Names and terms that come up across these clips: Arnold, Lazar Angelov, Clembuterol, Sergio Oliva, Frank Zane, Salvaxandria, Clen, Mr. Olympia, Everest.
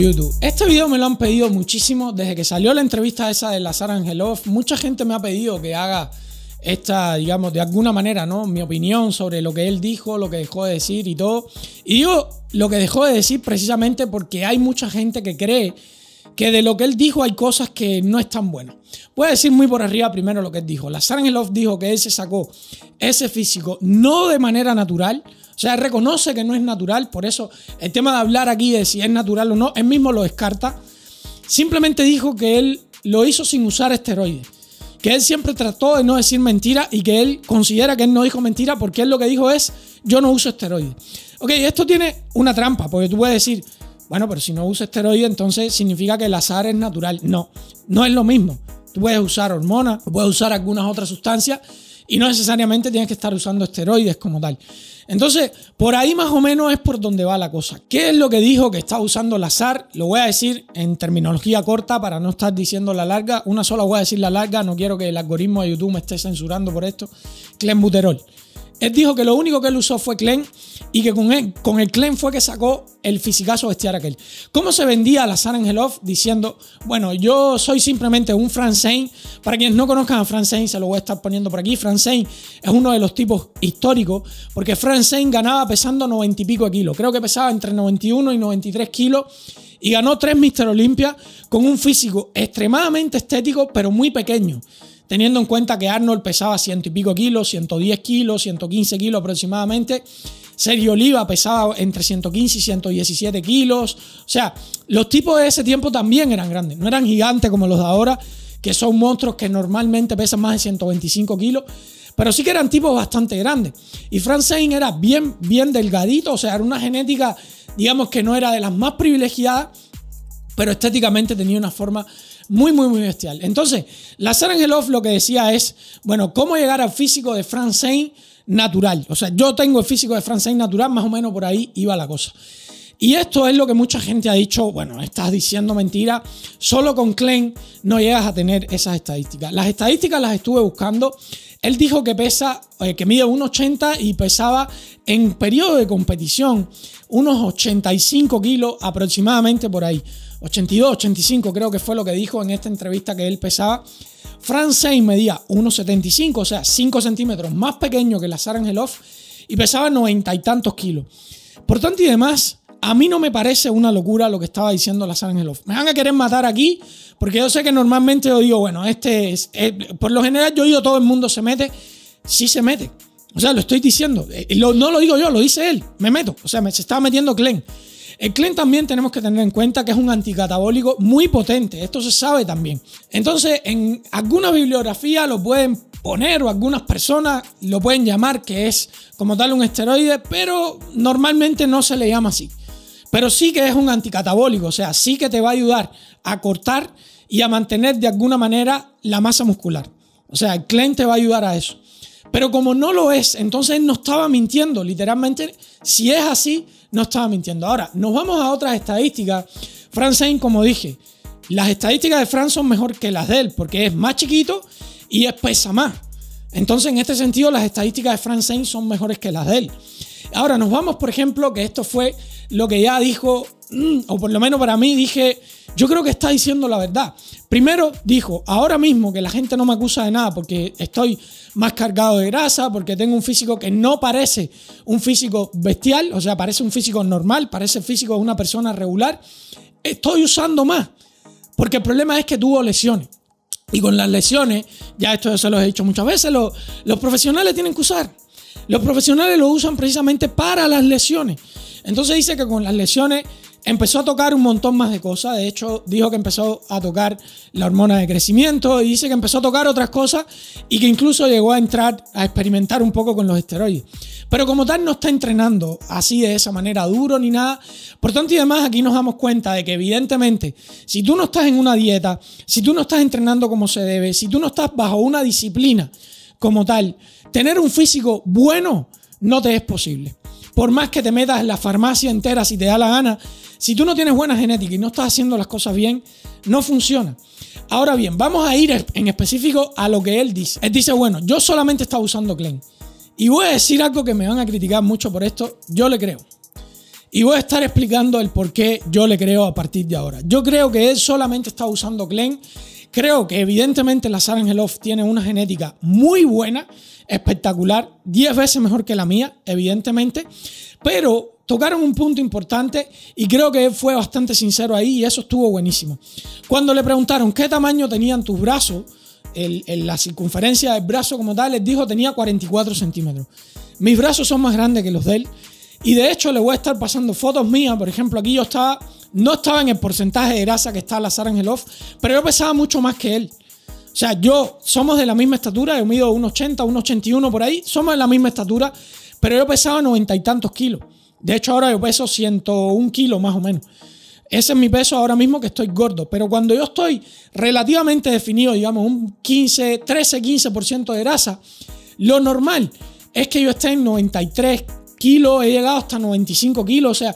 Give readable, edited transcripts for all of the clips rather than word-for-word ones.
YouTube. Este video me lo han pedido muchísimo desde que salió la entrevista esa de Lazar Angelov. Mucha gente me ha pedido que haga esta, digamos, de alguna manera, ¿no?, mi opinión sobre lo que él dijo, lo que dejó de decir y todo. Y digo lo que dejó de decir precisamente porque hay mucha gente que cree que de lo que él dijo hay cosas que no están buenas. Voy a decir muy por arriba primero lo que él dijo. Lazar Angelov dijo que él se sacó ese físico no de manera natural. O sea, él reconoce que no es natural. Por eso el tema de hablar aquí de si es natural o no, él mismo lo descarta. Simplemente dijo que él lo hizo sin usar esteroides, que él siempre trató de no decir mentira y que él considera que él no dijo mentira porque él lo que dijo es: yo no uso esteroides. Ok, esto tiene una trampa, porque tú puedes decir: bueno, pero si no uso esteroides, entonces significa que Lazar es natural. No, no es lo mismo. Tú puedes usar hormonas, puedes usar algunas otras sustancias y no necesariamente tienes que estar usando esteroides como tal. Entonces, por ahí más o menos es por donde va la cosa. ¿Qué es lo que dijo que está usando Lazar? Lo voy a decir en terminología corta para no estar diciendo la larga. Una sola voy a decir la larga, no quiero que el algoritmo de YouTube me esté censurando por esto. Clembuterol. Él dijo que lo único que él usó fue Clen y que con el Clen fue que sacó el fisicazo bestial aquel. ¿Cómo se vendía Lazar Angelov? Diciendo: bueno, yo soy simplemente un Frank Zane. Para quienes no conozcan a Frank Zane, se lo voy a estar poniendo por aquí. Frank Zane es uno de los tipos históricos, porque Frank Zane ganaba pesando 90 y pico de kilos. Creo que pesaba entre 91 y 93 kilos. Y ganó 3 Mr. Olympia con un físico extremadamente estético, pero muy pequeño, teniendo en cuenta que Arnold pesaba 100 y pico kilos, 110 kilos, 115 kilos aproximadamente. Sergio Oliva pesaba entre 115 y 117 kilos. O sea, los tipos de ese tiempo también eran grandes, no eran gigantes como los de ahora, que son monstruos que normalmente pesan más de 125 kilos, pero sí que eran tipos bastante grandes. Y Frank Zane era bien, bien delgadito, o sea, era una genética, digamos, que no era de las más privilegiadas, pero estéticamente tenía una forma muy, muy, muy bestial. Entonces, Lazar Angelov lo que decía es: bueno, ¿cómo llegar al físico de Frank Zane natural? O sea, yo tengo el físico de Frank Zane natural, más o menos por ahí iba la cosa. Y esto es lo que mucha gente ha dicho: bueno, estás diciendo mentira, solo con Clen no llegas a tener esas estadísticas. Las estadísticas las estuve buscando. Él dijo que pesa, que mide 1,80 y pesaba en periodo de competición unos 85 kilos aproximadamente por ahí. 82, 85 creo que fue lo que dijo en esta entrevista que él pesaba. Frank Zane medía 1,75, o sea, 5 centímetros más pequeño que Lazar Angelov, y pesaba 90 y tantos kilos. Por tanto y demás, a mí no me parece una locura lo que estaba diciendo Lazar Angelov. Me van a querer matar aquí, porque yo sé que normalmente yo digo, bueno, por lo general yo digo todo el mundo se mete. Sí se mete. O sea, lo estoy diciendo. No lo digo yo, lo dice él. Me meto. O sea, se estaba metiendo Clen. El Clen también tenemos que tener en cuenta que es un anticatabólico muy potente. Esto se sabe también. Entonces, en alguna bibliografía lo pueden poner, o algunas personas lo pueden llamar que es como tal un esteroide, pero normalmente no se le llama así. Pero sí que es un anticatabólico, o sea, sí que te va a ayudar a cortar y a mantener de alguna manera la masa muscular. O sea, el Clen te va a ayudar a eso. Pero como no lo es, entonces él no estaba mintiendo. Literalmente, si es así, no estaba mintiendo. Ahora, nos vamos a otras estadísticas. Frank Zane, como dije, las estadísticas de Frank son mejor que las de él, porque es más chiquito y pesa más. Entonces, en este sentido, las estadísticas de Frank Zane son mejores que las de él. Ahora, nos vamos, por ejemplo, que esto fue lo que ya dijo, o por lo menos para mí, dije, yo creo que está diciendo la verdad. Primero dijo: ahora mismo que la gente no me acusa de nada porque estoy más cargado de grasa, porque tengo un físico que no parece un físico bestial, o sea, parece un físico normal, parece el físico de una persona regular, estoy usando más, porque el problema es que tuvo lesiones. Y con las lesiones, ya esto se los he dicho muchas veces, los profesionales tienen que usar. Los profesionales lo usan precisamente para las lesiones. Entonces dice que con las lesiones empezó a tocar un montón más de cosas. De hecho, dijo que empezó a tocar la hormona de crecimiento, y dice que empezó a tocar otras cosas y que incluso llegó a entrar a experimentar un poco con los esteroides. Pero como tal no está entrenando así de esa manera duro ni nada. Por tanto y demás, aquí nos damos cuenta de que evidentemente si tú no estás en una dieta, si tú no estás entrenando como se debe, si tú no estás bajo una disciplina como tal, tener un físico bueno no te es posible. Por más que te metas en la farmacia entera si te da la gana, si tú no tienes buena genética y no estás haciendo las cosas bien, no funciona. Ahora bien, vamos a ir en específico a lo que él dice. Él dice: bueno, yo solamente estaba usando Clen. Y voy a decir algo que me van a criticar mucho por esto, yo le creo. Y voy a estar explicando el por qué yo le creo a partir de ahora. Yo creo que él solamente está usando Clen. Creo que evidentemente Lazar Angelov tiene una genética muy buena, espectacular, 10 veces mejor que la mía, evidentemente. Pero tocaron un punto importante y creo que él fue bastante sincero ahí y eso estuvo buenísimo. Cuando le preguntaron qué tamaño tenían tus brazos, la circunferencia del brazo como tal, les dijo tenía 44 centímetros. Mis brazos son más grandes que los de él. Y de hecho le voy a estar pasando fotos mías. Por ejemplo, aquí yo estaba, no estaba en el porcentaje de grasa que está Lazar Angelov, pero yo pesaba mucho más que él. O sea, yo somos de la misma estatura, yo mido 1,80, 1,81 por ahí, somos de la misma estatura, pero yo pesaba 90 y tantos kilos. De hecho, ahora yo peso 101 kilos más o menos. Ese es mi peso ahora mismo, que estoy gordo. Pero cuando yo estoy relativamente definido, digamos, un 15, 13, 15% de grasa, lo normal es que yo esté en 93 kilos, he llegado hasta 95 kilos, o sea,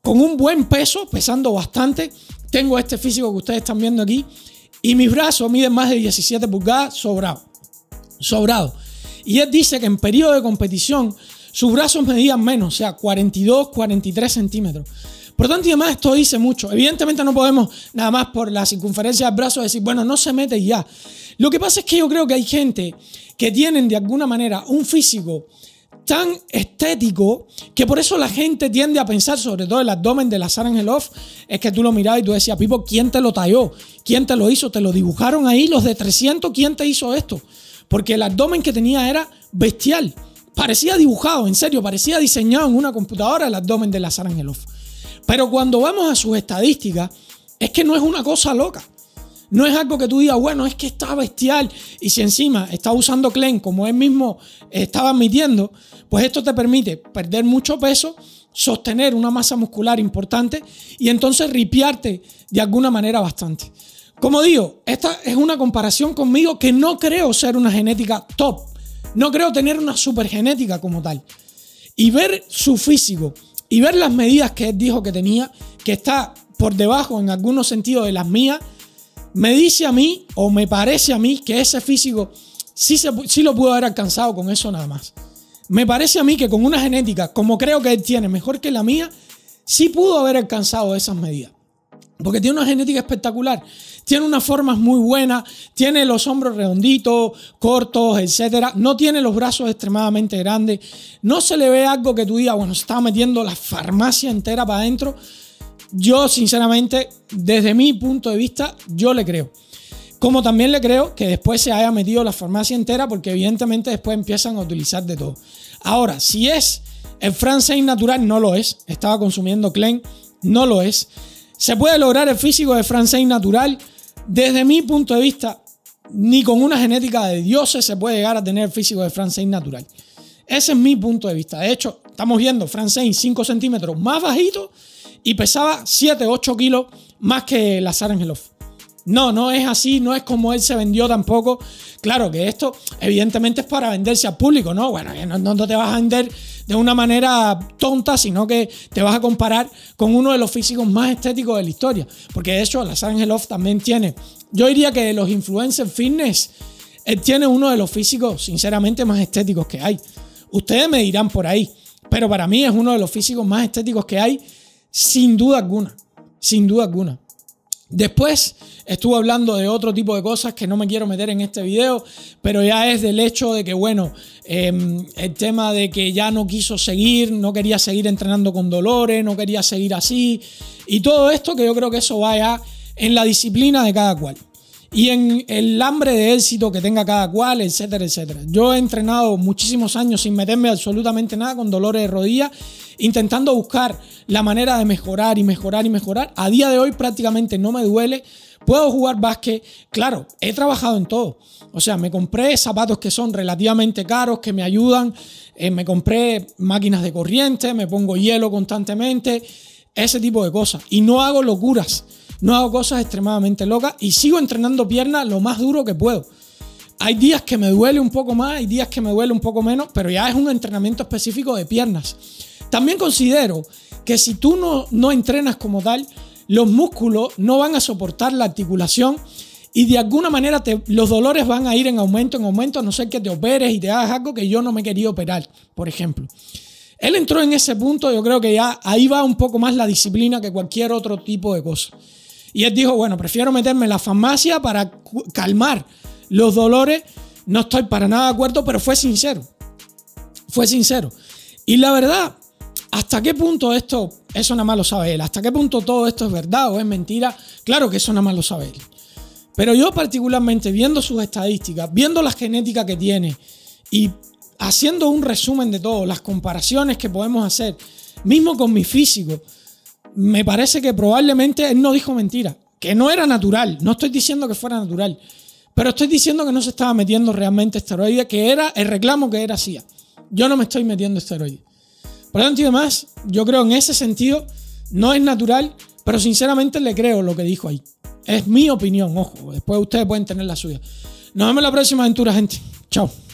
con un buen peso, pesando bastante, tengo este físico que ustedes están viendo aquí, y mis brazos miden más de 17 pulgadas, sobrado, sobrado. Y él dice que en periodo de competición, sus brazos medían menos, o sea, 42, 43 centímetros. Por tanto, y además esto dice mucho. Evidentemente no podemos nada más por la circunferencia del brazo decir, bueno, no se mete y ya. Lo que pasa es que yo creo que hay gente que tienen de alguna manera un físico tan estético que por eso la gente tiende a pensar, sobre todo el abdomen de Lazar Angelov, es que tú lo mirabas y tú decías, Pipo, ¿quién te lo talló? ¿Quién te lo hizo? ¿Te lo dibujaron ahí los de 300? ¿Quién te hizo esto? Porque el abdomen que tenía era bestial. Parecía dibujado, en serio, parecía diseñado en una computadora el abdomen de Lazar Angelov. Pero cuando vamos a sus estadísticas, es que no es una cosa loca. No es algo que tú digas, bueno, es que está bestial. Y si encima está usando Clen, como él mismo estaba admitiendo, pues esto te permite perder mucho peso, sostener una masa muscular importante y entonces ripiarte de alguna manera bastante. Como digo, esta es una comparación conmigo que no creo ser una genética top. No creo tener una supergenética como tal. Y ver su físico y ver las medidas que él dijo que tenía, que está por debajo en algunos sentidos de las mías, me dice a mí, o me parece a mí, que ese físico sí lo pudo haber alcanzado con eso nada más. Me parece a mí que con una genética, como creo que él tiene, mejor que la mía, sí pudo haber alcanzado esas medidas. Porque tiene una genética espectacular, tiene unas formas muy buenas, tiene los hombros redonditos, cortos, etc. No tiene los brazos extremadamente grandes, no se le ve algo que tú digas, bueno, se está metiendo la farmacia entera para adentro. Yo, sinceramente, desde mi punto de vista, yo le creo. Como también le creo que después se haya metido la farmacia entera, porque evidentemente después empiezan a utilizar de todo. Ahora, si es el Frank Zane natural, no lo es. Estaba consumiendo Clen, no lo es. ¿Se puede lograr el físico de Frank Zane natural? Desde mi punto de vista, ni con una genética de dioses se puede llegar a tener el físico de Frank Zane natural. Ese es mi punto de vista. De hecho, estamos viendo Frank Zane 5 centímetros más bajito y pesaba 7, 8 kilos más que Lazar Angelov. No, no es así, no es como él se vendió tampoco. Claro que esto evidentemente es para venderse al público, ¿no? Bueno, no te vas a vender de una manera tonta, sino que te vas a comparar con uno de los físicos más estéticos de la historia. Porque de hecho Lazar Angelov también tiene, yo diría que de los influencers fitness, él tiene uno de los físicos sinceramente más estéticos que hay. Ustedes me dirán por ahí, pero para mí es uno de los físicos más estéticos que hay, sin duda alguna, sin duda alguna. Después estuve hablando de otro tipo de cosas que no me quiero meter en este video, pero ya es del hecho de que, bueno, el tema de que ya no quiso seguir, no quería seguir entrenando con dolores, no quería seguir así, y todo esto que yo creo que eso va ya en la disciplina de cada cual y en el hambre de éxito que tenga cada cual, etcétera, etcétera. Yo he entrenado muchísimos años sin meterme absolutamente nada, con dolores de rodillas, intentando buscar la manera de mejorar y mejorar y mejorar. A día de hoy prácticamente no me duele, puedo jugar básquet. Claro, he trabajado en todo, o sea, me compré zapatos que son relativamente caros, que me ayudan, me compré máquinas de corriente, me pongo hielo constantemente, ese tipo de cosas, y no hago locuras, no hago cosas extremadamente locas y sigo entrenando piernas lo más duro que puedo. Hay días que me duele un poco más, hay días que me duele un poco menos, pero ya es un entrenamiento específico de piernas. También considero que si tú no entrenas como tal, los músculos no van a soportar la articulación y de alguna manera los dolores van a ir en aumento, a no ser que te operes y te hagas algo que yo no me quería operar, por ejemplo. Él entró en ese punto, yo creo que ya ahí va un poco más la disciplina que cualquier otro tipo de cosa. Y él dijo, bueno, prefiero meterme en la farmacia para calmar los dolores. No estoy para nada de acuerdo, pero fue sincero. Fue sincero. Y la verdad, ¿hasta qué punto esto, eso nada más lo sabe él? ¿Hasta qué punto todo esto es verdad o es mentira? Claro que eso nada más lo sabe él. Pero yo particularmente, viendo sus estadísticas, viendo la genética que tiene y haciendo un resumen de todo, las comparaciones que podemos hacer, mismo con mi físico, me parece que probablemente él no dijo mentira, que no era natural. No estoy diciendo que fuera natural, pero estoy diciendo que no se estaba metiendo realmente esteroides, que era el reclamo que él hacía. Yo no me estoy metiendo esteroides. Por lo tanto y demás, yo creo en ese sentido no es natural, pero sinceramente le creo lo que dijo ahí. Es mi opinión, ojo, después ustedes pueden tener la suya. Nos vemos en la próxima aventura, gente. Chao.